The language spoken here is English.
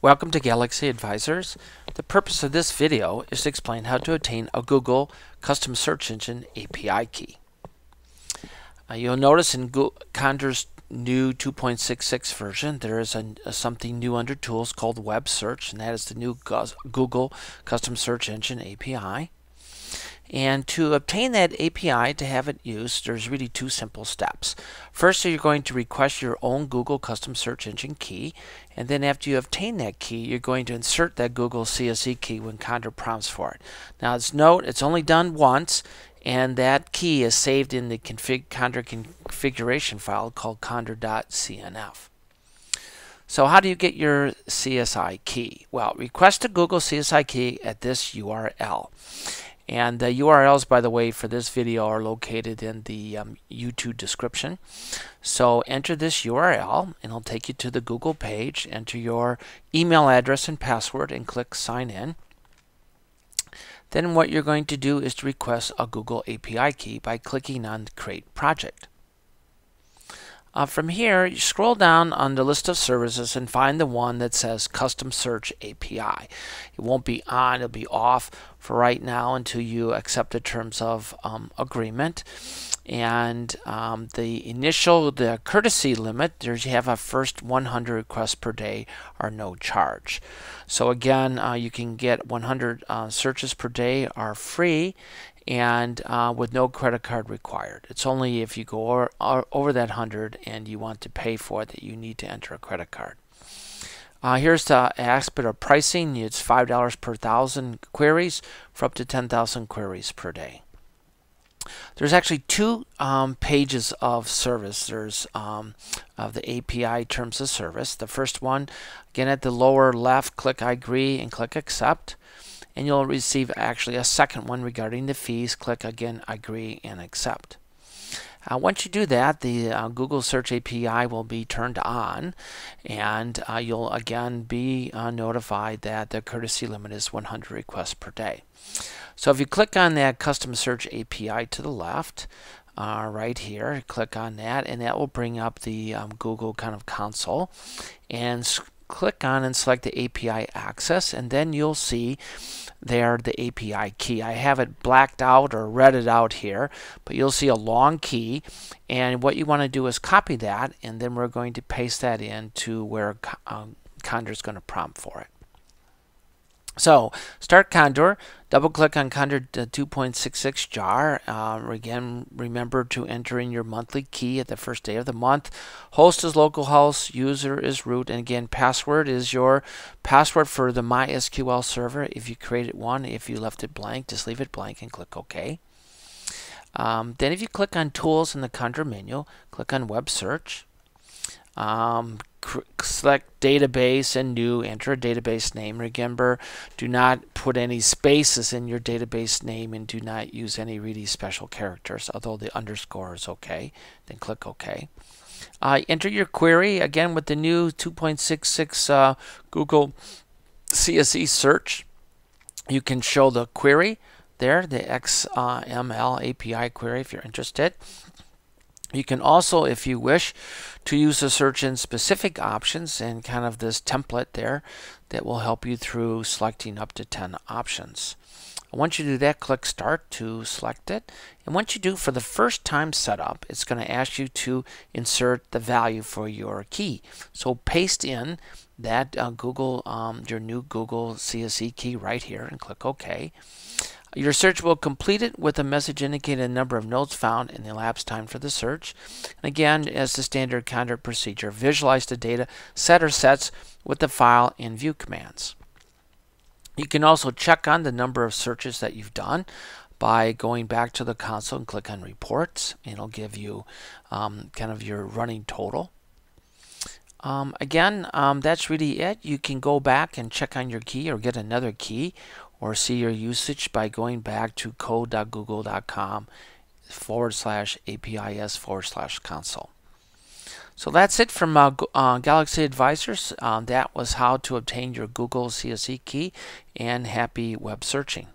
Welcome to Galaxy Advisors. The purpose of this video is to explain how to obtain a Google Custom Search Engine API key. You'll notice in Condor's new 2.66 version there is something new under Tools called Web Search, and that is the new Google Custom Search Engine API. And to obtain that API, to have it used, there's really two simple steps. First, you're going to request your own Google Custom Search Engine key, and then after you obtain that key, you're going to insert that Google CSE key when Condor prompts for it. Now, note, it's only done once, and that key is saved in the Condor configuration file called condor.cnf. So how do you get your CSI key? Well, request a Google CSI key at this URL. And the URLs, by the way, for this video are located in the YouTube description. So enter this URL and it'll take you to the Google page. Enter your email address and password and click sign in. Then what you're going to do is to request a Google API key by clicking on Create Project. From here, you scroll down on the list of services and find the one that says Custom Search API. It won't be on, it'll be off for right now until you accept the terms of agreement. And the courtesy limit, there's you have a first 100 requests per day are no charge. So again, you can get 100 searches per day are free, and with no credit card required. It's only if you go over that 100 and you want to pay for it that you need to enter a credit card. Here's the aspect of pricing. It's $5 per 1,000 queries for up to 10,000 queries per day. There's actually two pages of service. There's of the API terms of service. The first one, again at the lower left, click I agree and click accept. And you'll receive actually a second one regarding the fees. Click again, agree, and accept. Once you do that, the Google Search API will be turned on, and you'll again be notified that the courtesy limit is 100 requests per day. So if you click on that Custom Search API to the left, right here, click on that, and that will bring up the Google kind of console, and click on and select the API access, and then you'll see there the API key. I have it blacked out or redded out here, but you'll see a long key, and what you want to do is copy that, and then we're going to paste that into where Condor is going to prompt for it. So start Condor, double click on Condor 2.66 jar. Again, remember to enter in your monthly key at the first day of the month. Host is localhost, user is root, and again, password is your password for the MySQL server if you created one. If you left it blank, just leave it blank and click OK. Then if you click on Tools in the Condor menu, click on Web Search. Select database and new, enter a database name. Remember, do not put any spaces in your database name and do not use any really special characters, although the underscore is okay. Then click OK. Enter your query again with the new 2.66 Google CSE search. You can show the query there, the XML API query if you're interested. You can also, if you wish, to use the search in specific options and kind of this template there that will help you through selecting up to 10 options. Once you do that, click Start to select it. And once you do, for the first time setup, it's going to ask you to insert the value for your key. So paste in that your new Google CSE key right here and click OK. Your search will complete it with a message indicating the number of nodes found and the elapsed time for the search. And again, as the standard Condor procedure, visualize the data set or sets with the file and view commands. You can also check on the number of searches that you've done by going back to the console and click on Reports. It'll give you kind of your running total. That's really it. You can go back and check on your key or get another key or see your usage by going back to code.google.com/APIs/console. So that's it from Galaxy Advisors. That was how to obtain your Google CSE key, and happy web searching.